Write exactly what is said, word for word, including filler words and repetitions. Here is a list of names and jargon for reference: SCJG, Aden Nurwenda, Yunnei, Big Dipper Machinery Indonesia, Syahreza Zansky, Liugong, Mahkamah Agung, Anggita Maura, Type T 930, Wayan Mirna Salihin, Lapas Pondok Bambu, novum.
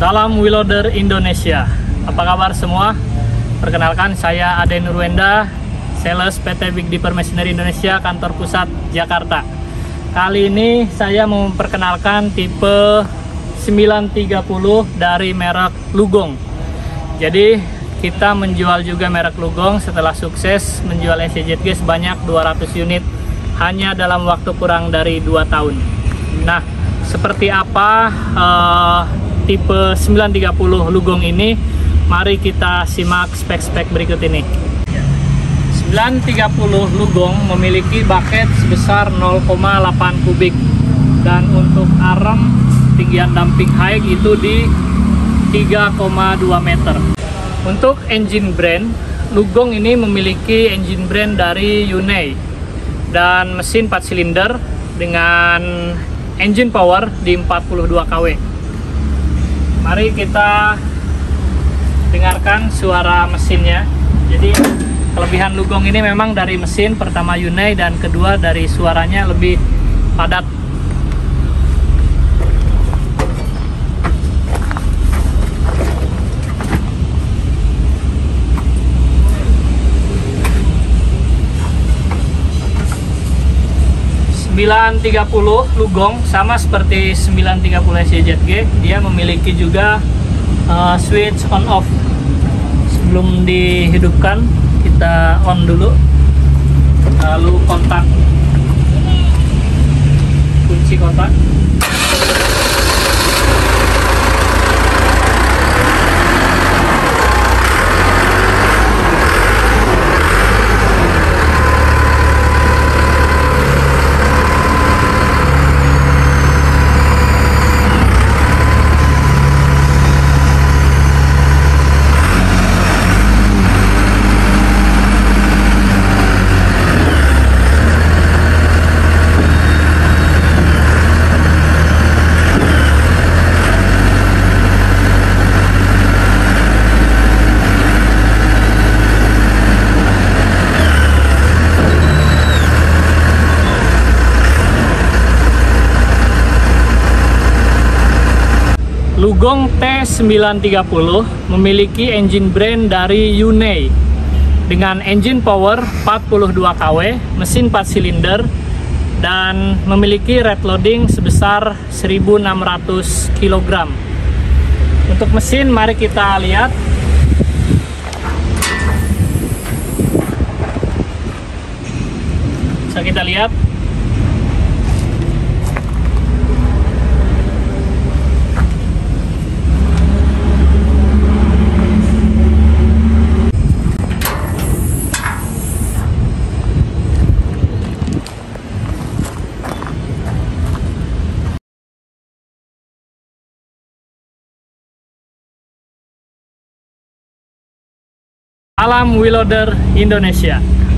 Salam Wheeloader Indonesia. Apa kabar semua? Perkenalkan, saya Aden Nurwenda, sales P T Big Dipper Machinery Indonesia, kantor pusat Jakarta. Kali ini saya mau memperkenalkan tipe sembilan tiga puluh dari merek Liugong. Jadi kita menjual juga merek Liugong setelah sukses menjual S C J G sebanyak dua ratus unit hanya dalam waktu kurang dari dua tahun. Nah, seperti apa uh, tipe sembilan tiga puluh Liugong ini? Mari kita simak spek-spek berikut ini. sembilan tiga puluh Liugong memiliki bucket sebesar nol koma delapan kubik, dan untuk arm tinggian dumping height itu di tiga koma dua meter. Untuk engine brand, Liugong ini memiliki engine brand dari Yunnei dan mesin empat silinder dengan engine power di empat puluh dua kilowatt. Mari kita dengarkan suara mesinnya. Jadi kelebihan Liugong ini memang dari mesin, pertama Yunnei, dan kedua dari suaranya lebih padat. sembilan tiga puluh Liugong sama seperti sembilan tiga puluh S C J G, dia memiliki juga uh, switch on off. Sebelum dihidupkan, kita on dulu, lalu kontak, kunci kontak. Liugong T sembilan tiga puluh memiliki engine brand dari Yunnei dengan engine power empat puluh dua kilowatt, mesin empat silinder, dan memiliki rate loading sebesar seribu enam ratus kilogram. Untuk mesin, mari kita lihat. Bisa kita lihat . Salam Wheeloader Indonesia.